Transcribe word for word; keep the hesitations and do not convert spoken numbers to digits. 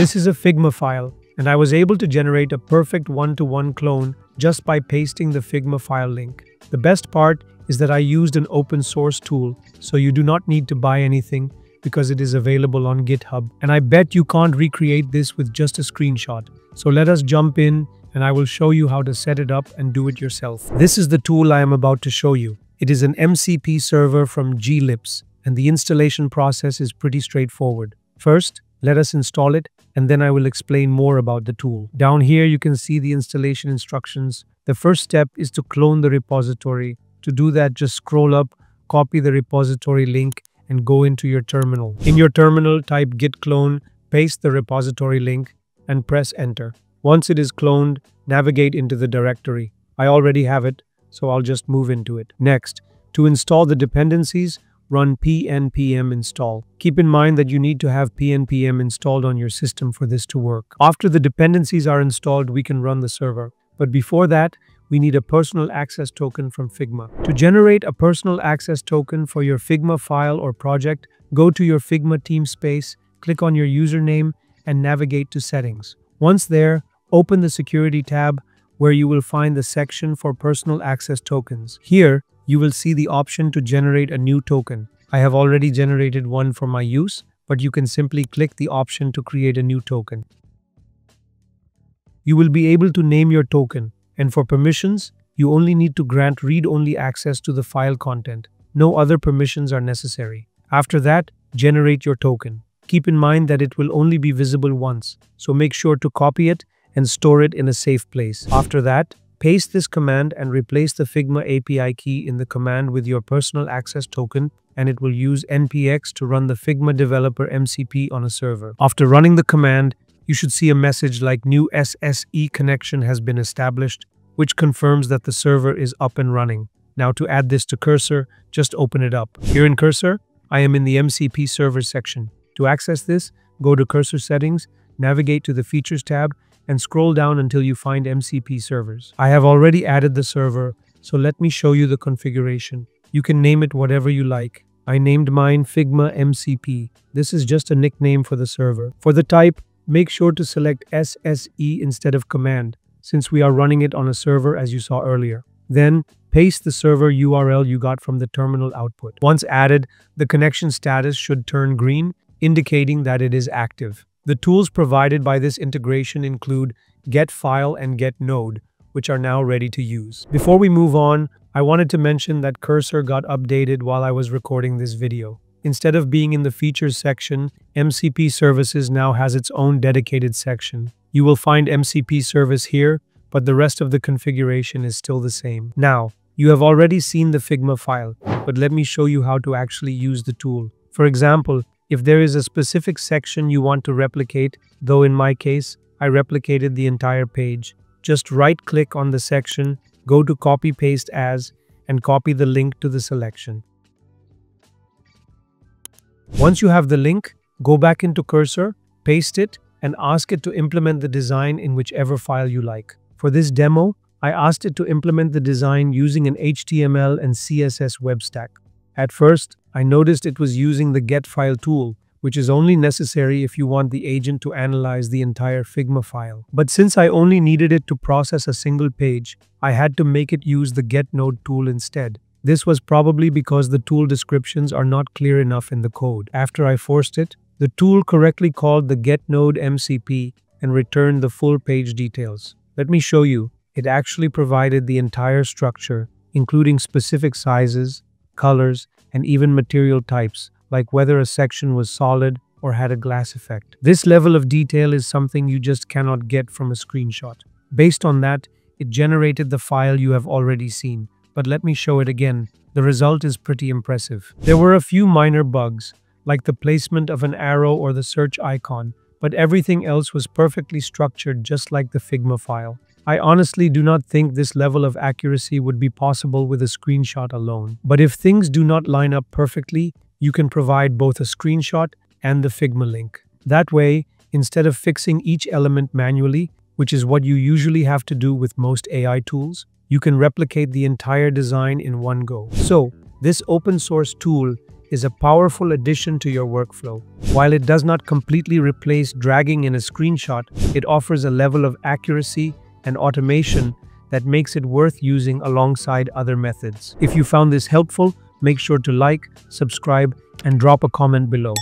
This is a Figma file, and I was able to generate a perfect one-to-one clone just by pasting the Figma file link. The best part is that I used an open source tool, so you do not need to buy anything because it is available on GitHub. And I bet you can't recreate this with just a screenshot. So let us jump in and I will show you how to set it up and do it yourself. This is the tool I am about to show you. It is an M C P server from GLips, and the installation process is pretty straightforward. First, let us install it, and then I will explain more about the tool. Down here, you can see the installation instructions. The first step is to clone the repository. To do that, just scroll up, copy the repository link, and go into your terminal. In your terminal, type git clone, paste the repository link, and press enter. Once it is cloned, navigate into the directory. I already have it, so I'll just move into it. Next, to install the dependencies, run P N P M install. Keep in mind that you need to have P N P M installed on your system for this to work. After the dependencies are installed, we can run the server. But before that, we need a personal access token from Figma. To generate a personal access token for your Figma file or project, go to your Figma team space, click on your username, and navigate to settings. Once there, open the security tab where you will find the section for personal access tokens. Here, you will see the option to generate a new token. I have already generated one for my use, but you can simply click the option to create a new token. You will be able to name your token. And for permissions, you only need to grant read-only access to the file content. No other permissions are necessary. After that, generate your token. Keep in mind that it will only be visible once, so make sure to copy it and store it in a safe place. After that, paste this command and replace the Figma A P I key in the command with your personal access token, and it will use N P X to run the Figma developer M C P on a server. After running the command, you should see a message like new S S E connection has been established, which confirms that the server is up and running. Now to add this to Cursor, just open it up. Here in Cursor, I am in the M C P server section. To access this, go to Cursor settings, navigate to the features tab, and scroll down until you find M C P servers. I have already added the server, so let me show you the configuration. You can name it whatever you like. I named mine Figma M C P. This is just a nickname for the server. For the type, make sure to select S S E instead of command, since we are running it on a server as you saw earlier. Then, paste the server U R L you got from the terminal output. Once added, the connection status should turn green, indicating that it is active. The tools provided by this integration include GetFile and GetNode, which are now ready to use. Before we move on, I wanted to mention that Cursor got updated while I was recording this video. Instead of being in the Features section, M C P Services now has its own dedicated section. You will find M C P Service here, but the rest of the configuration is still the same. Now, you have already seen the Figma file, but let me show you how to actually use the tool. For example, if there is a specific section you want to replicate, though in my case, I replicated the entire page, just right-click on the section, go to Copy Paste As, and copy the link to the selection. Once you have the link, go back into Cursor, paste it, and ask it to implement the design in whichever file you like. For this demo, I asked it to implement the design using an H T M L and C S S web stack. At first, I noticed it was using the GetFile tool, which is only necessary if you want the agent to analyze the entire Figma file. But since I only needed it to process a single page, I had to make it use the GetNode tool instead. This was probably because the tool descriptions are not clear enough in the code. After I forced it, the tool correctly called the GetNode M C P and returned the full page details. Let me show you. It actually provided the entire structure, including specific sizes, colors, and even material types, like whether a section was solid or had a glass effect. This level of detail is something you just cannot get from a screenshot. Based on that, it generated the file you have already seen. But let me show it again. The result is pretty impressive. There were a few minor bugs, like the placement of an arrow or the search icon, but everything else was perfectly structured just like the Figma file. I honestly do not think this level of accuracy would be possible with a screenshot alone. But if things do not line up perfectly, you can provide both a screenshot and the Figma link. That way, instead of fixing each element manually, which is what you usually have to do with most A I tools, you can replicate the entire design in one go. So, this open source tool is a powerful addition to your workflow. While it does not completely replace dragging in a screenshot, it offers a level of accuracy and automation that makes it worth using alongside other methods. If you found this helpful, make sure to like, subscribe, and drop a comment below.